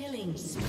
Killing spree.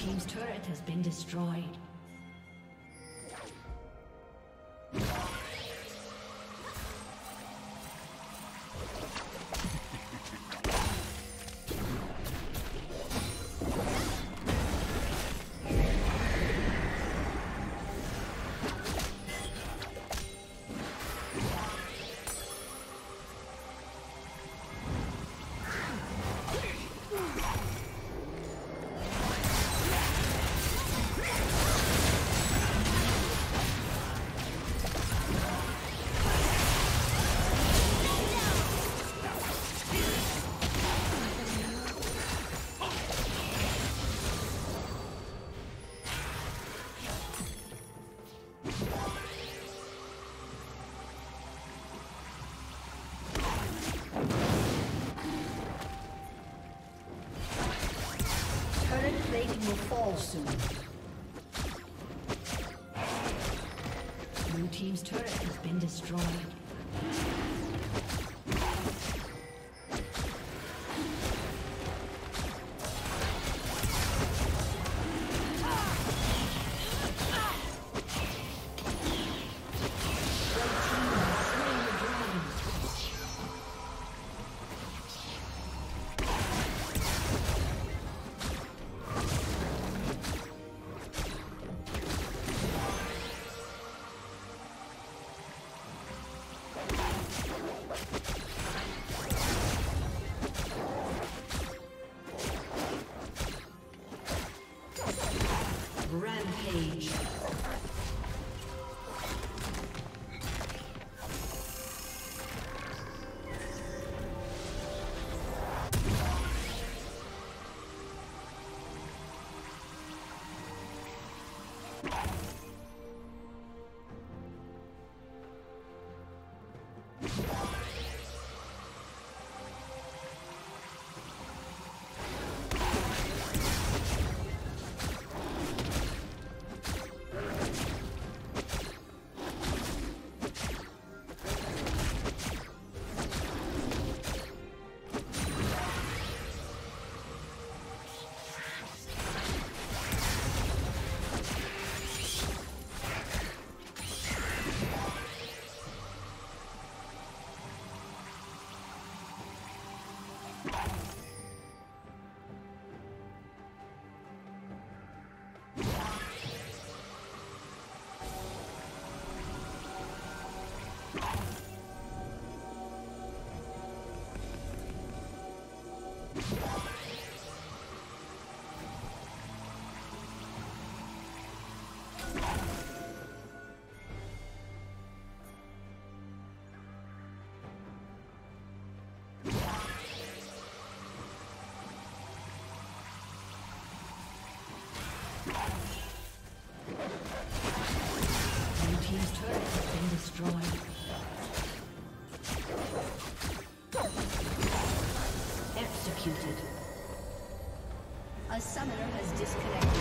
Team's turret has been destroyed. Soon. Blue team's turret has been destroyed. Rampage. Executed. A summoner has disconnected.